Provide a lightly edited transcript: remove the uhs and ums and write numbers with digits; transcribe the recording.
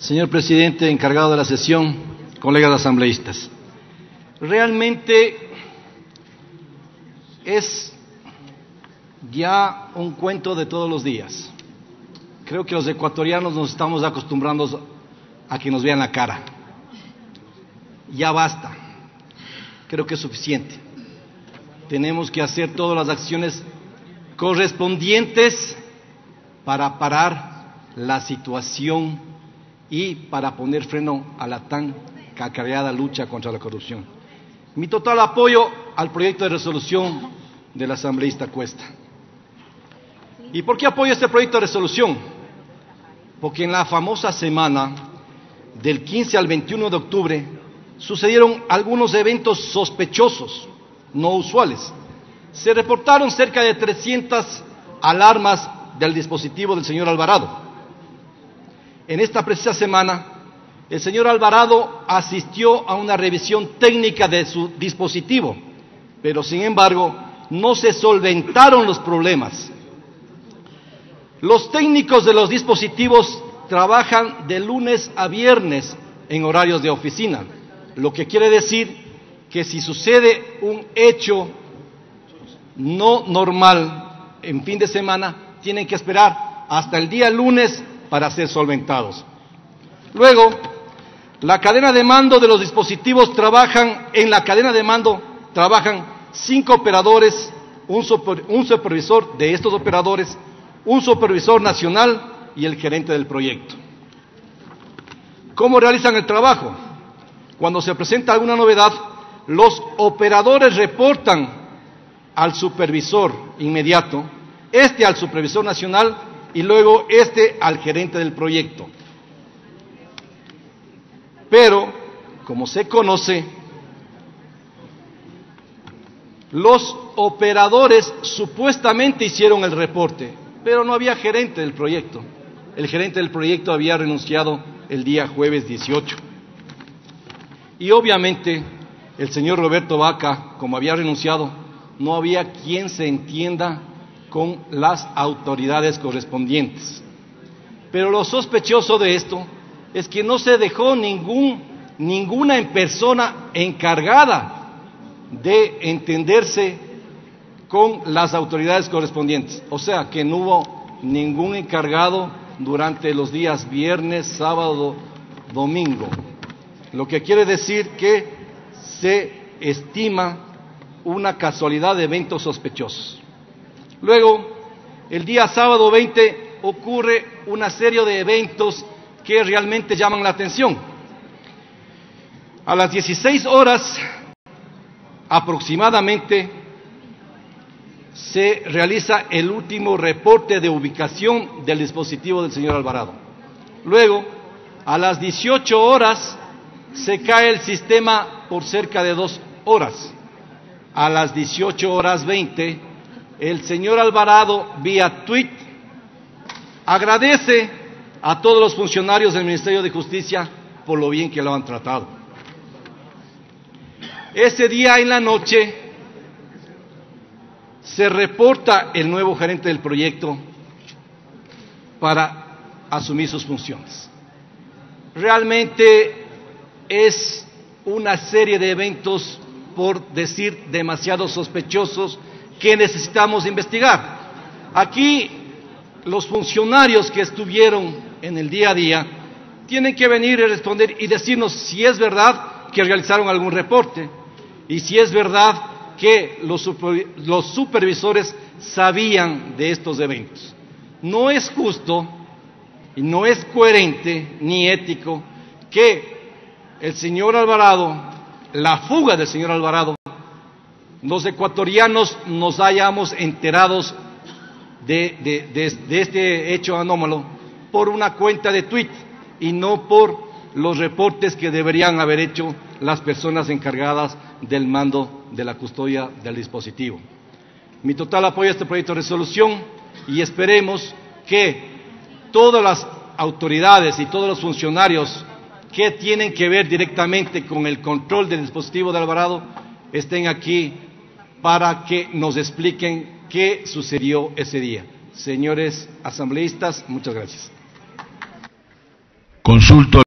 Señor presidente, encargado de la sesión, colegas asambleístas. Realmente es ya un cuento de todos los días. Creo que los ecuatorianos nos estamos acostumbrando a que nos vean la cara. Ya basta. Creo que es suficiente. Tenemos que hacer todas las acciones correspondientes para parar la situación y para poner freno a la tan cacareada lucha contra la corrupción. Mi total apoyo al proyecto de resolución del asambleísta Cuesta. ¿Y por qué apoyo este proyecto de resolución? Porque en la famosa semana del 15 al 21 de octubre sucedieron algunos eventos sospechosos, no usuales. Se reportaron cerca de 300 alarmas del dispositivo del señor Alvarado. En esta precisa semana, el señor Alvarado asistió a una revisión técnica de su dispositivo, pero sin embargo, no se solventaron los problemas. Los técnicos de los dispositivos trabajan de lunes a viernes en horarios de oficina, lo que quiere decir que si sucede un hecho no normal en fin de semana, tienen que esperar hasta el día lunes para ser solventados. Luego, la cadena de mando de los dispositivos trabajan 5 operadores, un supervisor de estos operadores, un supervisor nacional y el gerente del proyecto. ¿Cómo realizan el trabajo? Cuando se presenta alguna novedad, los operadores reportan al supervisor inmediato, este al supervisor nacional y luego este al gerente del proyecto. Pero, como se conoce, los operadores supuestamente hicieron el reporte, pero no había gerente del proyecto. El gerente del proyecto había renunciado el día jueves 18. Y obviamente el señor Roberto Vaca, como había renunciado, no había quien se entienda con las autoridades correspondientes. Pero lo sospechoso de esto es que no se dejó ninguna persona encargada de entenderse con las autoridades correspondientes. O sea, que no hubo ningún encargado durante los días viernes, sábado, domingo. Lo que quiere decir que se estima una casualidad de eventos sospechosos. Luego, el día sábado 20 ocurre una serie de eventos que realmente llaman la atención. A las 16 horas aproximadamente se realiza el último reporte de ubicación del dispositivo del señor Alvarado. Luego, a las 18 horas se cae el sistema por cerca de 2 horas. A las 18:20, el señor Alvarado, vía tuit, agradece a todos los funcionarios del Ministerio de Justicia por lo bien que lo han tratado. Ese día en la noche se reporta el nuevo gerente del proyecto para asumir sus funciones. Realmente es una serie de eventos, por decir, demasiado sospechosos que necesitamos investigar. Aquí los funcionarios que estuvieron en el día a día tienen que venir y responder y decirnos si es verdad que realizaron algún reporte y si es verdad que los supervisores sabían de estos eventos. No es justo, no es coherente ni ético que el señor Alvarado, la fuga del señor Alvarado, los ecuatorianos nos hayamos enterados de este hecho anómalo por una cuenta de tuit y no por los reportes que deberían haber hecho las personas encargadas del mando de la custodia del dispositivo. Mi total apoyo a este proyecto de resolución y esperemos que todas las autoridades y todos los funcionarios que tienen que ver directamente con el control del dispositivo de Alvarado estén aquí para que nos expliquen qué sucedió ese día. Señores asambleístas, muchas gracias. Consulto.